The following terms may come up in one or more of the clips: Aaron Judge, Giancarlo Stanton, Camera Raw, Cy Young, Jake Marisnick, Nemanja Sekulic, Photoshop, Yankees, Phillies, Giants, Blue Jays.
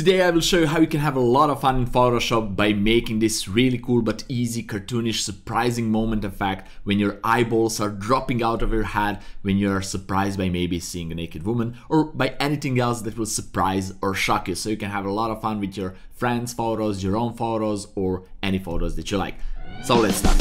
Today I will show you how you can have a lot of fun in Photoshop by making this really cool but easy, cartoonish, surprising moment effect when your eyeballs are dropping out of your head, when you're surprised by maybe seeing a naked woman or by anything else that will surprise or shock you. So you can have a lot of fun with your friends' photos, your own photos, or any photos that you like. So let's start.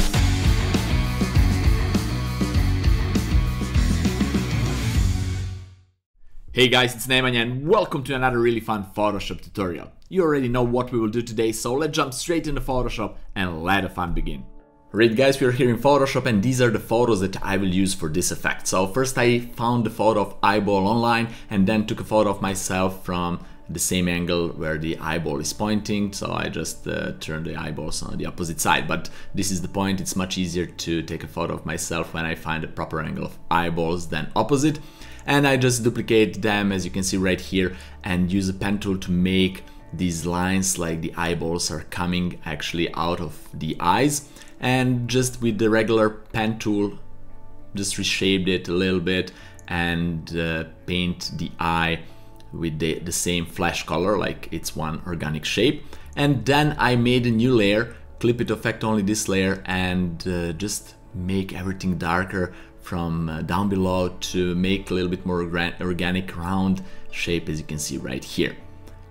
Hey guys, it's Nemanja and welcome to another really fun Photoshop tutorial. You already know what we will do today, so let's jump straight into Photoshop and let the fun begin. Alright guys, we are here in Photoshop and these are the photos that I will use for this effect. So first I found the photo of eyeball online and then took a photo of myself from the same angle where the eyeball is pointing. So I just turned the eyeballs on the opposite side, but this is the point. It's much easier to take a photo of myself when I find the proper angle of eyeballs than opposite. And I just duplicate them, as you can see right here, and use a pen tool to make these lines like the eyeballs are coming actually out of the eyes. And just with the regular pen tool, just reshaped it a little bit and paint the eye with the same flesh color, like it's one organic shape. And then I made a new layer, clip it affect only this layer, and just make everything darker from down below to make a little bit more organic round shape, as you can see right here.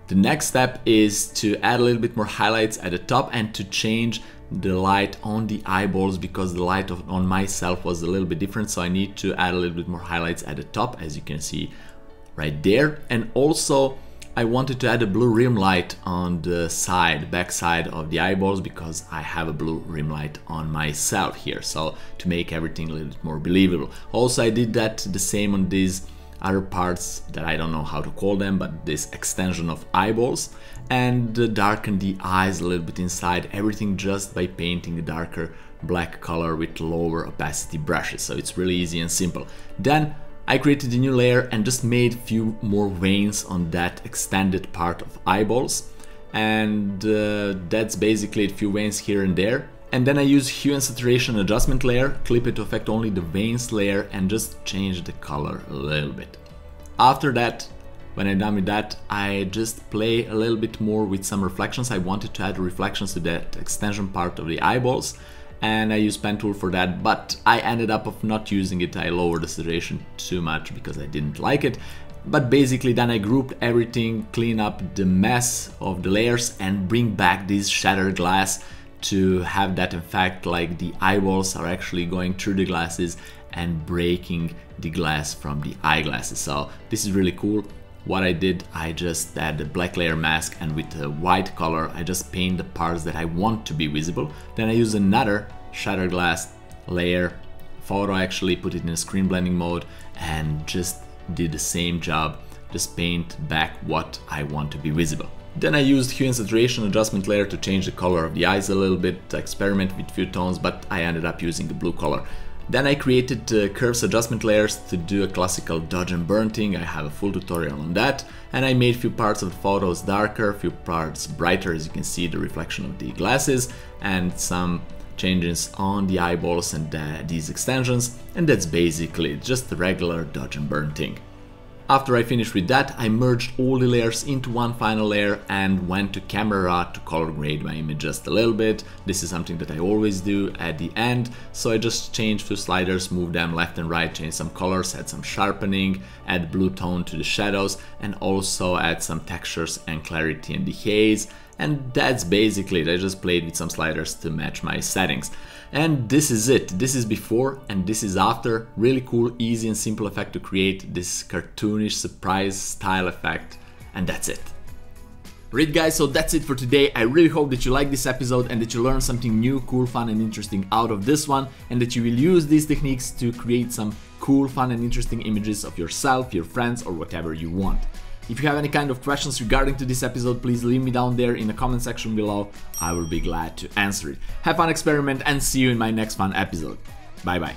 The next step is to add a little bit more highlights at the top and to change the light on the eyeballs, because the light on myself was a little bit different, so I need to add a little bit more highlights at the top, as you can see right there. And also I wanted to add a blue rim light on the side, back side of the eyeballs, because I have a blue rim light on myself here, so to make everything a little bit more believable. Also I did that the same on these other parts that I don't know how to call them, but this extension of eyeballs, and darken the eyes a little bit inside, everything just by painting a darker black color with lower opacity brushes. So it's really easy and simple. Then I created a new layer and just made a few more veins on that extended part of eyeballs, and that's basically a few veins here and there. And then I use hue and saturation adjustment layer, clip it to affect only the veins layer, and just change the color a little bit. After that, when I'm done with that, I just play a little bit more with some reflections. I wanted to add reflections to that extension part of the eyeballs, and I use pen tool for that, but I ended up of not using it. I lowered the saturation too much because I didn't like it. But basically then I grouped everything, clean up the mess of the layers and bring back this shattered glass to have that effect like the eyeballs are actually going through the glasses and breaking the glass from the eyeglasses. So this is really cool. What I did, I just add a black layer mask, and with a white color I just paint the parts that I want to be visible. Then I use another shattered glass layer photo, actually put it in a screen blending mode, and just did the same job, just paint back what I want to be visible. Then I used hue and saturation adjustment layer to change the color of the eyes a little bit, experiment with few tones, but I ended up using the blue color. Then I created curves adjustment layers to do a classical dodge and burn thing. I have a full tutorial on that. And I made few parts of the photos darker, few parts brighter, as you can see the reflection of the glasses, and some changes on the eyeballs and these extensions. And that's basically just the regular dodge and burn thing. After I finished with that, I merged all the layers into one final layer and went to Camera Raw to color grade my image just a little bit. This is something that I always do at the end. So I just changed two sliders, moved them left and right, changed some colors, add some sharpening, add blue tone to the shadows, and also add some textures and clarity and the haze. And that's basically it. I just played with some sliders to match my settings. And this is it. This is before and this is after. Really cool, easy and simple effect to create this cartoonish surprise style effect. And that's it. Right guys, so that's it for today. I really hope that you like this episode and that you learned something new, cool, fun and interesting out of this one, and that you will use these techniques to create some cool, fun and interesting images of yourself, your friends, or whatever you want. If you have any kind of questions regarding to this episode, please leave me down there in the comment section below. I will be glad to answer it. Have fun, experiment, and see you in my next fun episode. Bye bye.